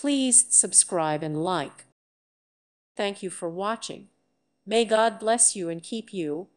Please subscribe and like. Thank you for watching. May God bless you and keep you.